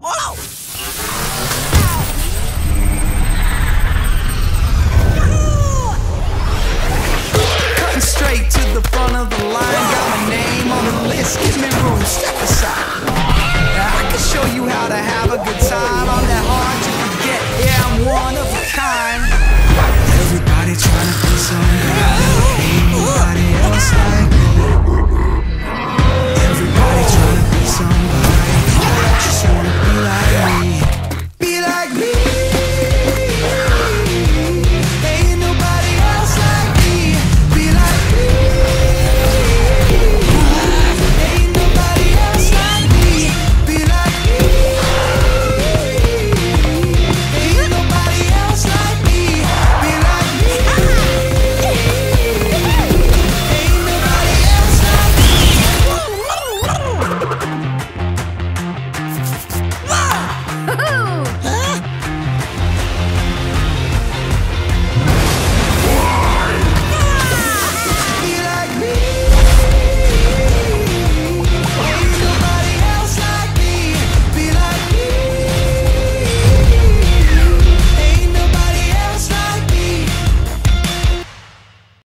Cutting straight to the front of the line. Got my name on the list. Give me